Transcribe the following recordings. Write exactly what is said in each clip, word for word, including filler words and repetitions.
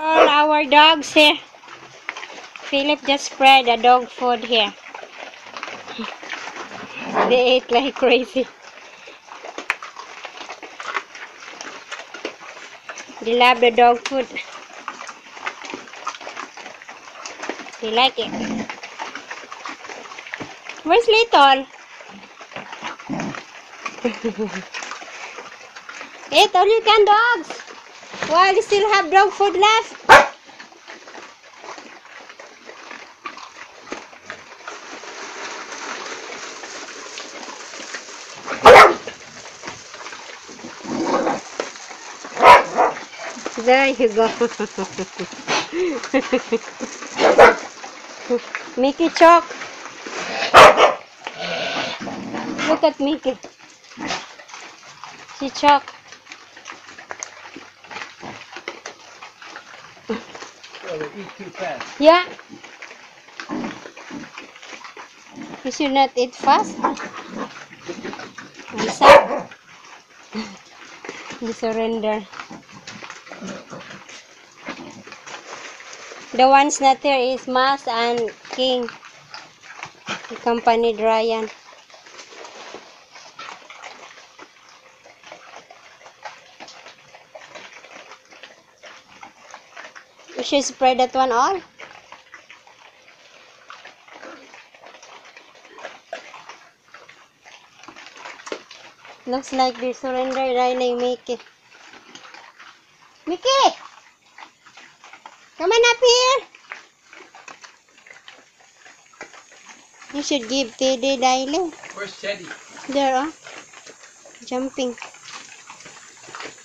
All our dogs here. Philip just spread the dog food here. They ate like crazy. They love the dog food. They like it. Where's Little? Eat all you can, dogs, while you still have dog food left. There you go. Mickey Chalk. Look at Mickey. She chalk. Oh, they eat too fast. Yeah. You should not eat fast. What's up? You surrender. The ones not here is Mas and King. He accompanied Ryan. We should spread that one all. Looks like they surrender right now, Mickey. Mickey! Come on up here. You should give Teddy Dylan. Where's Teddy? There, oh. Jumping.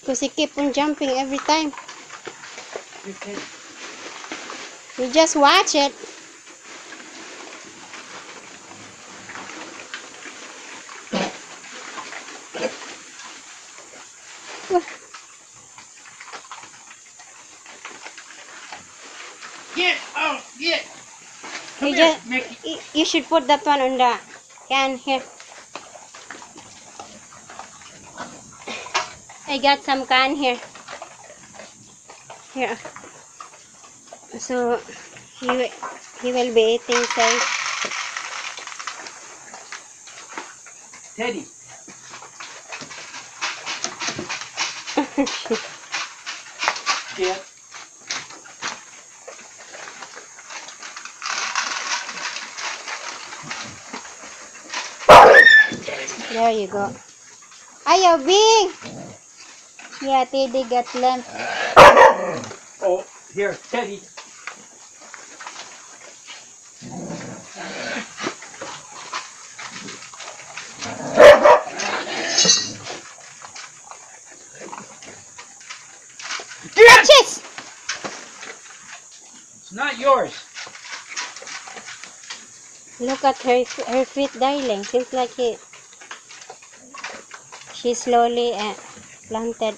Because he keep on jumping every time. Okay. You just watch it. Get out, get. Come you, here, just, Mickey. You should put that one on the can here. I got some can here. Here. So he, he will be eating size. Teddy. Yeah. There you go. Ayo, Bing! Yeah, Teddy got lamp. Oh, here, Teddy. Catch it! It's not yours. Look at her, her feet, darling. Seems like it. She slowly uh, planted.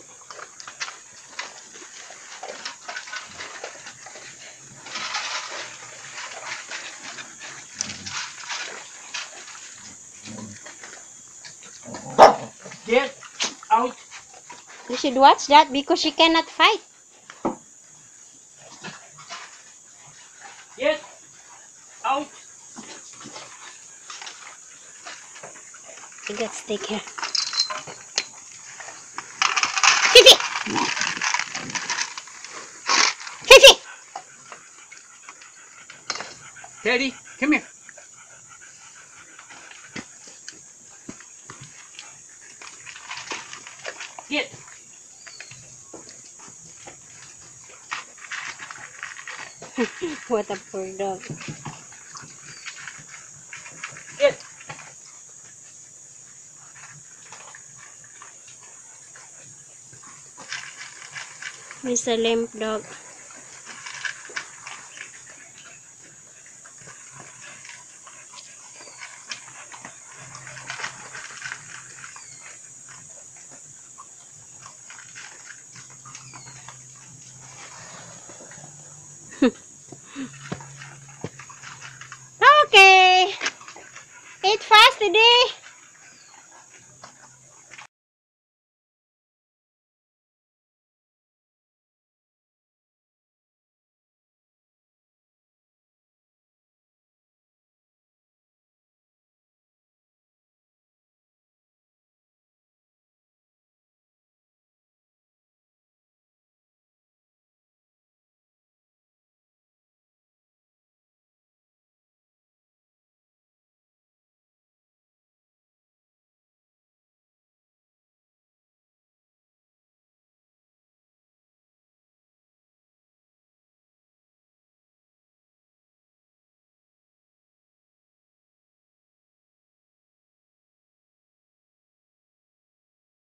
Get out. You should watch that because she cannot fight. Get out. You got stick here. Fifi! Fifi! Teddy, come here. Get. What a poor dog. Get. Mister Limp Dog.